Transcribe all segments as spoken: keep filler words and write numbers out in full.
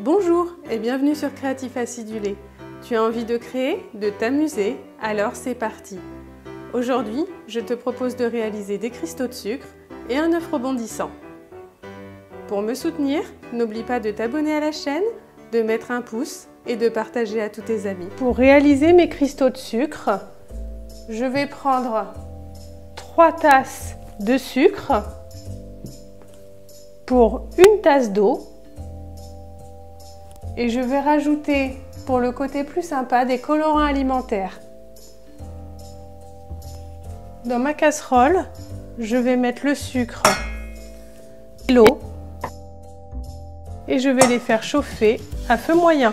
Bonjour et bienvenue sur Créatif Acidulé. Tu as envie de créer, de t'amuser? Alors c'est parti! Aujourd'hui, je te propose de réaliser des cristaux de sucre et un œuf rebondissant. Pour me soutenir, n'oublie pas de t'abonner à la chaîne, de mettre un pouce et de partager à tous tes amis. Pour réaliser mes cristaux de sucre, je vais prendre trois tasses de sucre pour une tasse d'eau. Et je vais rajouter, pour le côté plus sympa, des colorants alimentaires. Dans ma casserole, je vais mettre le sucre et l'eau. Et je vais les faire chauffer à feu moyen.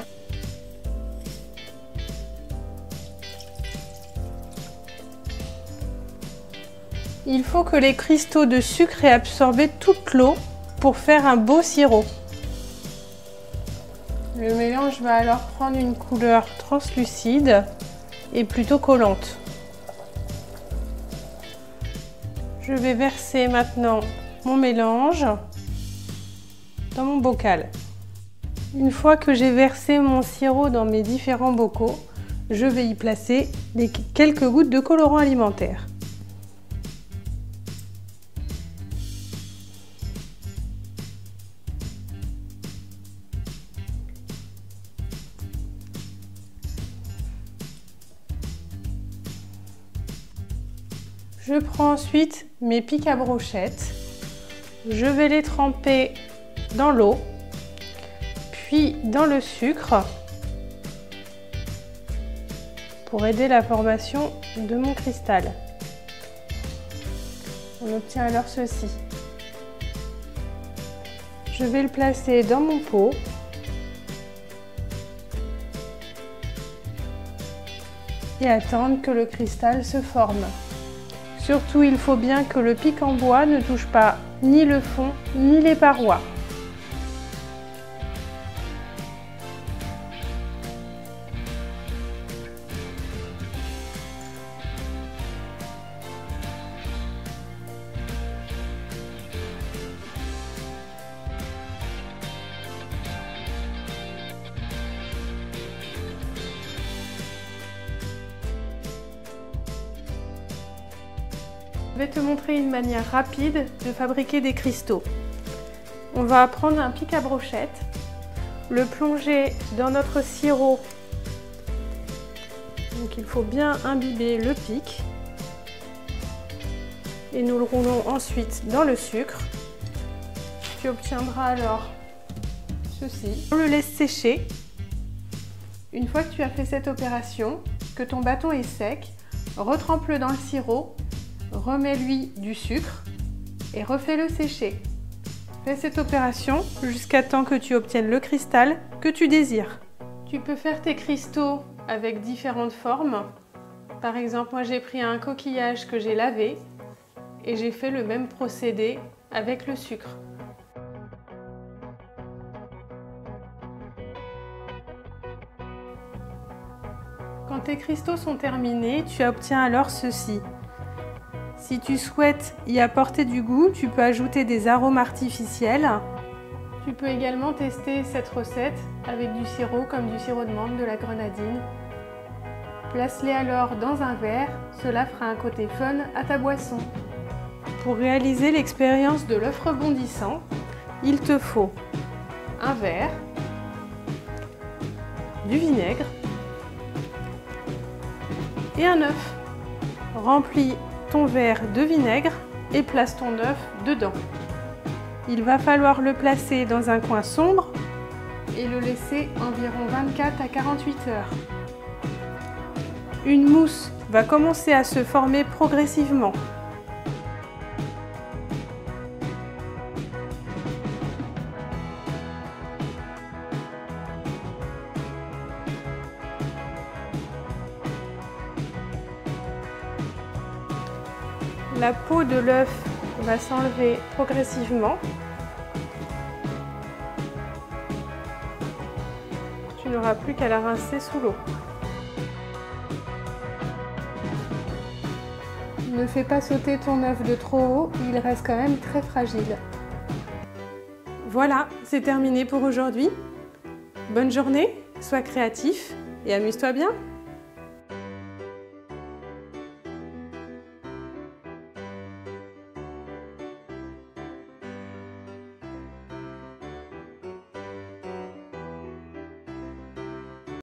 Il faut que les cristaux de sucre aient absorbé toute l'eau pour faire un beau sirop. Le mélange va alors prendre une couleur translucide et plutôt collante. Je vais verser maintenant mon mélange dans mon bocal. Une fois que j'ai versé mon sirop dans mes différents bocaux, je vais y placer les quelques gouttes de colorant alimentaire. Je prends ensuite mes pics à brochettes, je vais les tremper dans l'eau, puis dans le sucre pour aider la formation de mon cristal. On obtient alors ceci. Je vais le placer dans mon pot. Et attendre que le cristal se forme. Surtout, il faut bien que le pic en bois ne touche pas ni le fond ni les parois. Je vais te montrer une manière rapide de fabriquer des cristaux. On va prendre un pic à brochette, le plonger dans notre sirop. Donc il faut bien imbiber le pic. Et nous le roulons ensuite dans le sucre. Tu obtiendras alors ceci. On le laisse sécher. Une fois que tu as fait cette opération, que ton bâton est sec, retrempe-le dans le sirop. Remets-lui du sucre et refais-le sécher. Fais cette opération jusqu'à temps que tu obtiennes le cristal que tu désires. Tu peux faire tes cristaux avec différentes formes. Par exemple, moi j'ai pris un coquillage que j'ai lavé et j'ai fait le même procédé avec le sucre. Quand tes cristaux sont terminés, tu obtiens alors ceci. Si tu souhaites y apporter du goût, tu peux ajouter des arômes artificiels. Tu peux également tester cette recette avec du sirop comme du sirop de menthe, de la grenadine. Place-les alors dans un verre, cela fera un côté fun à ta boisson. Pour réaliser l'expérience de l'œuf rebondissant, il te faut un verre, du vinaigre et un œuf. Remplis ton verre de vinaigre et place ton œuf dedans. Il va falloir le placer dans un coin sombre et le laisser environ vingt-quatre à quarante-huit heures. Une mousse va commencer à se former progressivement. La peau de l'œuf va s'enlever progressivement. Tu n'auras plus qu'à la rincer sous l'eau. Ne fais pas sauter ton œuf de trop haut, il reste quand même très fragile. Voilà, c'est terminé pour aujourd'hui. Bonne journée, sois créatif et amuse-toi bien.